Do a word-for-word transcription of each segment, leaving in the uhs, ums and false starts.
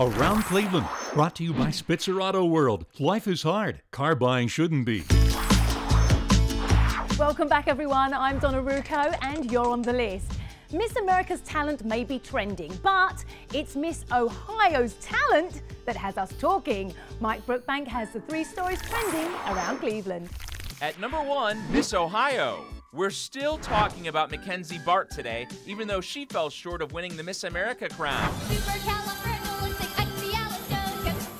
Around Cleveland, brought to you by Spitzer Auto World. Life is hard. Car buying shouldn't be. Welcome back, everyone. I'm Donna Ruco, and you're on the list. Miss America's talent may be trending, but it's Miss Ohio's talent that has us talking. Mike Brookbank has the three stories trending around Cleveland. At number one, Miss Ohio. We're still talking about Mackenzie Bart today, even though she fell short of winning the Miss America crown.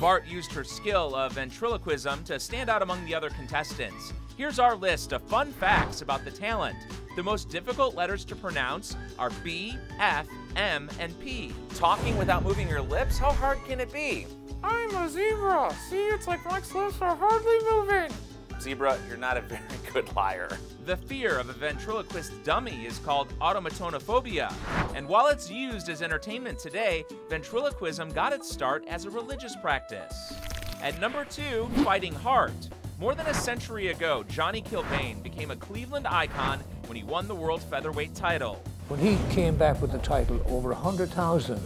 Bart used her skill of ventriloquism to stand out among the other contestants. Here's our list of fun facts about the talent. The most difficult letters to pronounce are B, F, M, and P. Talking without moving your lips? How hard can it be? I'm a zebra. See, it's like my lips are hardly moving. Zebra, you're not a very good liar. The fear of a ventriloquist dummy is called automatonophobia. And while it's used as entertainment today, ventriloquism got its start as a religious practice. At number two, fighting heart. More than a century ago, Johnny Kilbane became a Cleveland icon when he won the world featherweight title. When he came back with the title, over one hundred thousand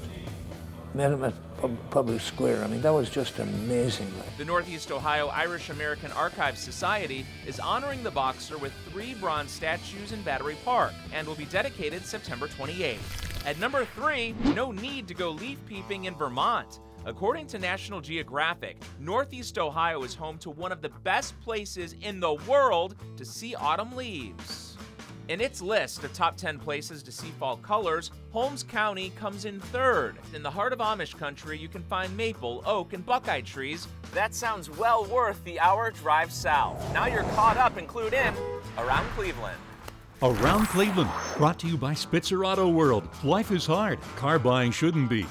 met him at public square. I mean, that was just amazing. The Northeast Ohio Irish American Archives Society is honoring the boxer with three bronze statues in Battery Park and will be dedicated September twenty-eighth. At number three, no need to go leaf peeping in Vermont. According to National Geographic, Northeast Ohio is home to one of the best places in the world to see autumn leaves. In its list of top ten places to see fall colors, Holmes County comes in third. In the heart of Amish country, you can find maple, oak, and buckeye trees. That sounds well worth the hour drive south. Now you're caught up and clued in around Cleveland. Around Cleveland, brought to you by Spitzer Auto World. Life is hard. Car buying shouldn't be.